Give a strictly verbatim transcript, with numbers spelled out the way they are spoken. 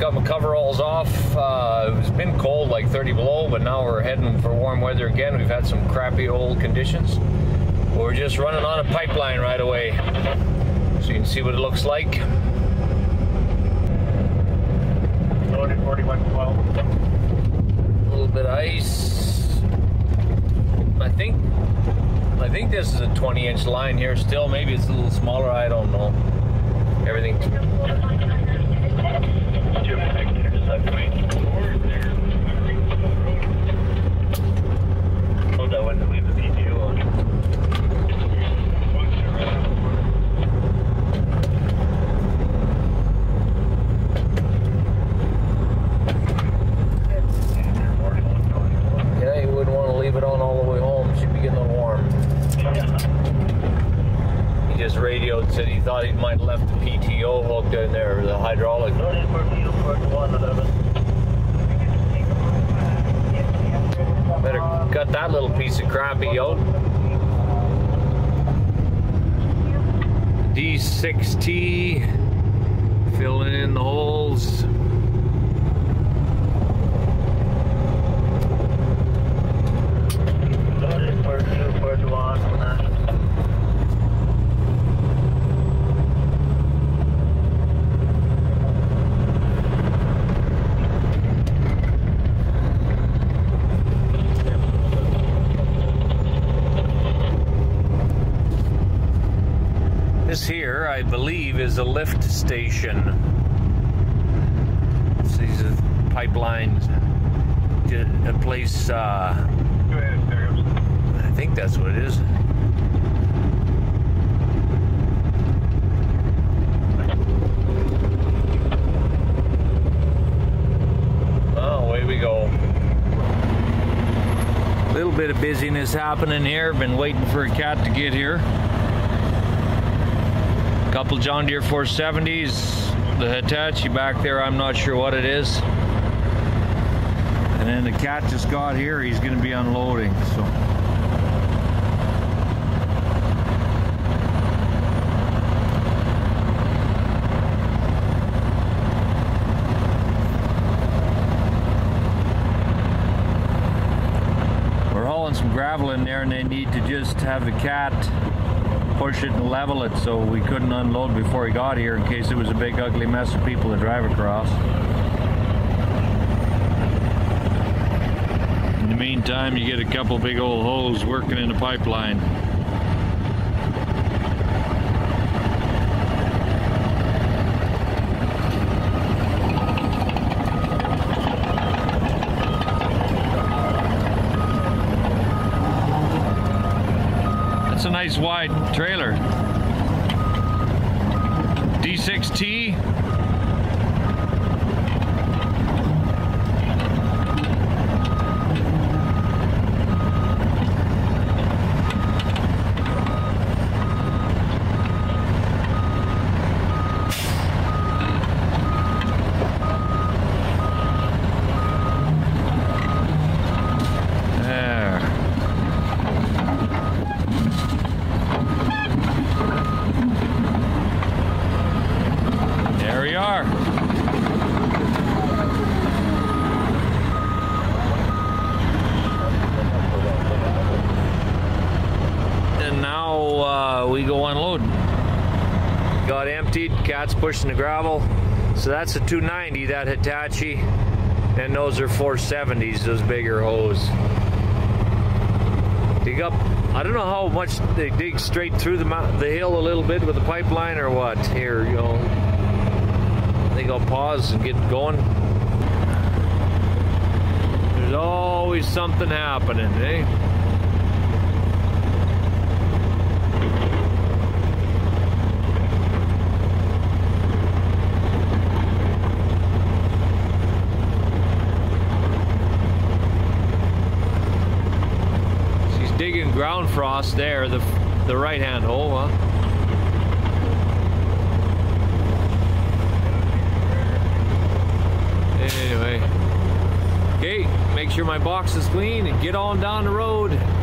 got my coveralls off. Uh, it's been cold, like thirty below, but now we're heading for warm weather again. We've had some crappy old conditions. We're just running on a pipeline right away, so you can see what it looks like. Loaded forty-one twelve. A little bit of ice. I think, I think this is a twenty inch line here still. Maybe it's a little smaller, I don't know. Everything. Hold that one to leave the P T O on. Radioed said he thought he might have left the P T O hooked in there, the hydraulic. Better cut that little piece of crappy out. D six T, filling in the holes. This here, I believe, is a lift station. It's these pipelines, a place, uh, I think that's what it is. Oh, away we go. A little bit of busyness happening here. Been waiting for a cat to get here. Couple John Deere four seventies, the Hitachi back there, I'm not sure what it is. And then the cat just got here, he's going to be unloading. So we're hauling some gravel in there and they need to just have the cat push it and level it, so we couldn't unload before he got here in case it was a big ugly mess of people to drive across. In the meantime, you get a couple big old holes working in the pipeline. It's a nice wide trailer. D six T. Got emptied, cat's pushing the gravel. So that's a two ninety, that Hitachi, and those are four seventies, those bigger hose. Dig up, I don't know how much they dig straight through the, the hill a little bit with the pipeline or what. Here, you know, I think I'll pause and get going. There's always something happening, eh? Digging ground frost there, the the right hand hole, huh? Anyway. Okay, make sure my box is clean and get on down the road.